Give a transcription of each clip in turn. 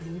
Blue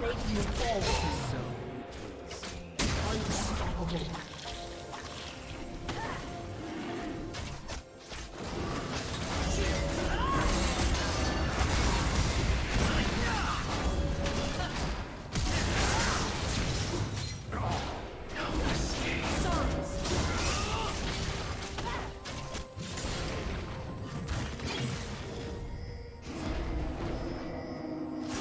Breaking the fall zone. Unstoppable.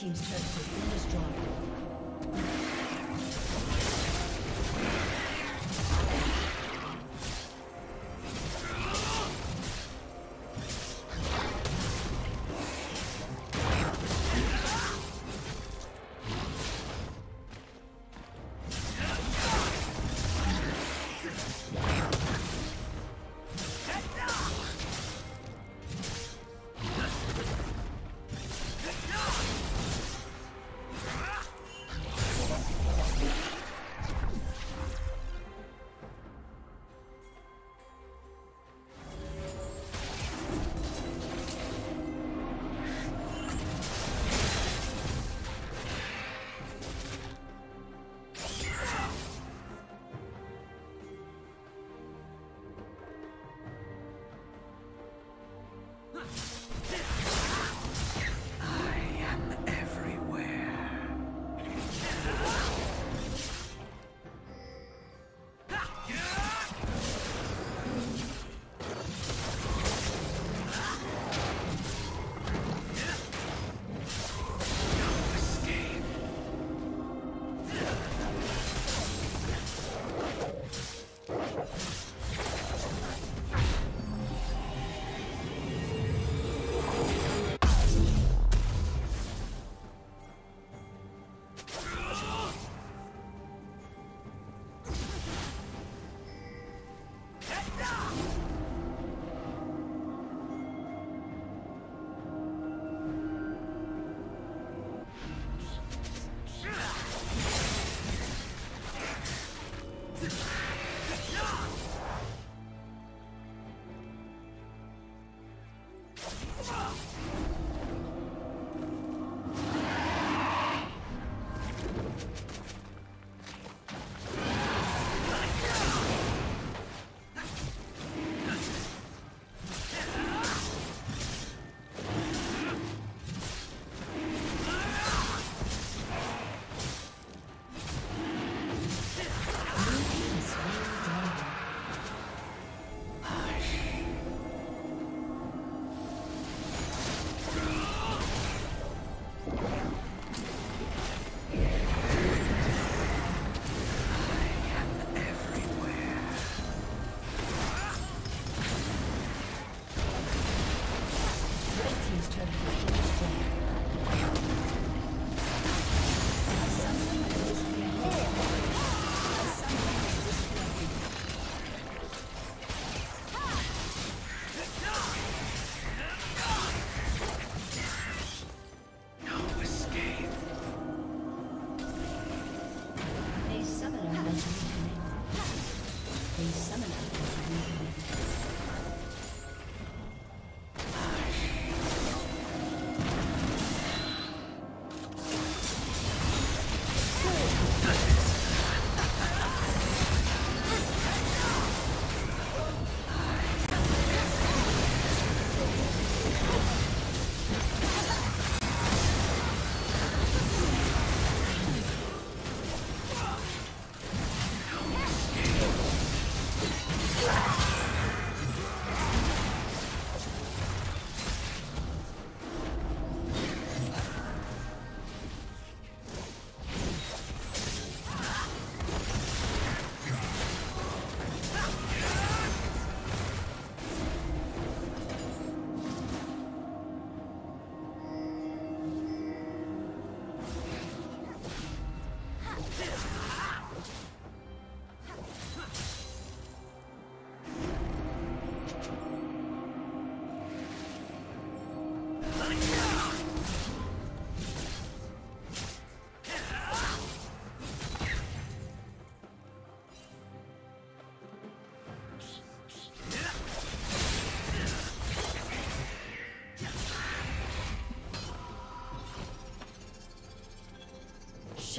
Team's turret has been destroyed.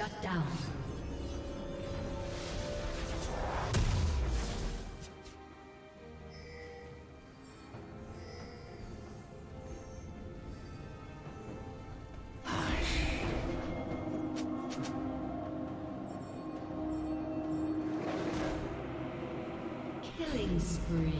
Shut down. Killing spree.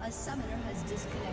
A summoner has disconnected.